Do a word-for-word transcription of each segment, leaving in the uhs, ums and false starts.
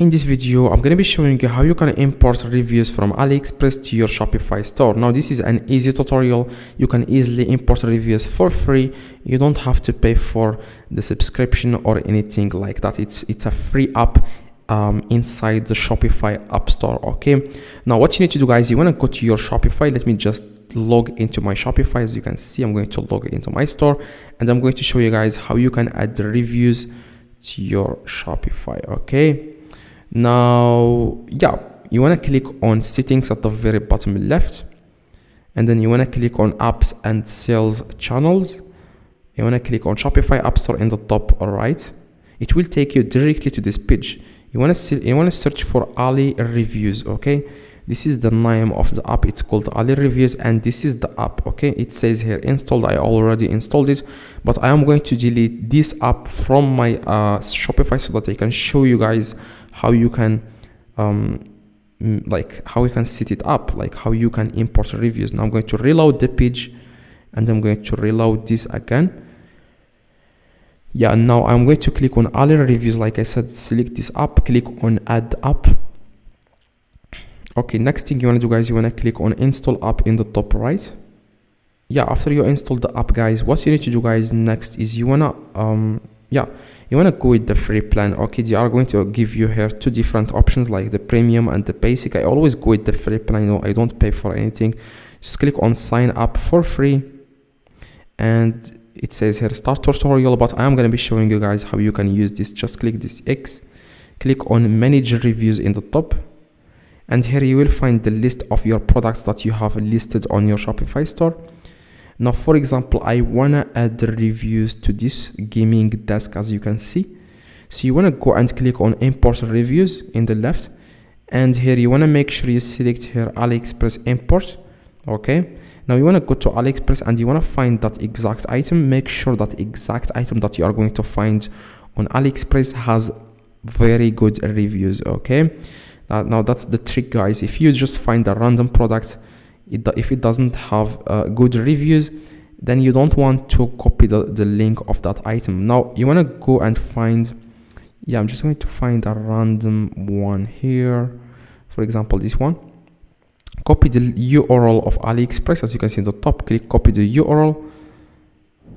In this video, I'm going to be showing you how you can import reviews from AliExpress to your Shopify store. Now, this is an easy tutorial. You can easily import reviews for free. You don't have to pay for the subscription or anything like that. It's, it's a free app um, inside the Shopify app store, okay? Now, what you need to do, guys, you want to go to your Shopify. Let me just log into my Shopify. As you can see, I'm going to log into my store, and I'm going to show you guys how you can add the reviews to your Shopify, okay? Now, yeah, you want to click on settings at the very bottom left, and then you want to click on apps and sales channels. You want to click on Shopify App Store in the top right. It will take you directly to this page. You want to see, you want to search for Ali Reviews, okay? This is the name of the app. It's called Ali Reviews, and this is the app, okay? It says here installed. I already installed it, but I am going to delete this app from my uh, Shopify so that I can show you guys how you can, um, like how you can set it up, like how you can import reviews. Now I'm going to reload the page, and I'm going to reload this again. Yeah, now I'm going to click on Ali Reviews. Like I said, select this app, click on add app. Okay, next thing you want to do, guys, you want to click on install app in the top right. Yeah, after you install the app, guys, what you need to do, guys, next is you want to, um, yeah, you want to go with the free plan. Okay, they are going to give you here two different options, like the premium and the basic. I always go with the free plan, you know, I don't pay for anything. Just click on sign up for free, and it says here start tutorial, but I'm going to be showing you guys how you can use this. Just click this X, click on manage reviews in the top. And here you will find the list of your products that you have listed on your Shopify store. Now, for example, I wanna add reviews to this gaming desk, as you can see. So you wanna go and click on import reviews in the left. And here you wanna make sure you select here AliExpress import, okay? Now you wanna go to AliExpress and you wanna find that exact item. Make sure that exact item that you are going to find on AliExpress has very good reviews, okay? Uh, now that's the trick, guys. If you just find a random product, it, if it doesn't have uh, good reviews, then you don't want to copy the, the link of that item. Now you want to go and find, yeah, I'm just going to find a random one here. For example, this one. Copy the U R L of AliExpress, as you can see in the top. Click copy the U R L,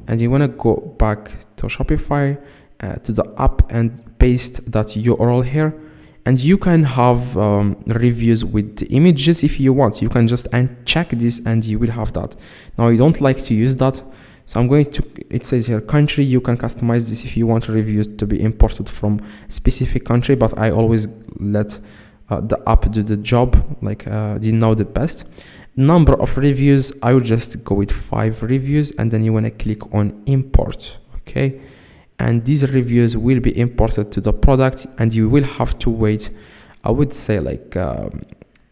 and you want to go back to Shopify, uh, to the app, and paste that U R L here. And you can have um, reviews with the images if you want. You can just uncheck this and you will have that. Now I don't like to use that, so I'm going to, it says here country. You can customize this if you want reviews to be imported from specific country, but I always let uh, the app do the job, like uh, they know the best. Number of reviews, I will just go with five reviews, and then you want to click on import, okay? And these reviews will be imported to the product, and you will have to wait, I would say, like um,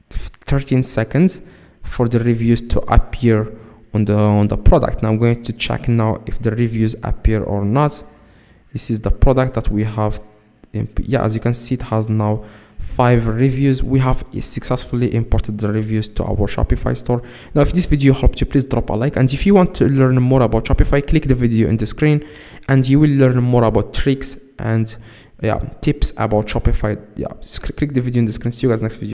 thirteen seconds for the reviews to appear on the on the product. Now I'm going to check now if the reviews appear or not. This is the product that we have. Yeah, as you can see, it has now five reviews. We have successfully imported the reviews to our Shopify store. Now, if this video helped you, please drop a like, and if you want to learn more about Shopify, click the video in the screen and you will learn more about tricks and yeah tips about Shopify. Yeah, click the video in the screen. See you guys next video.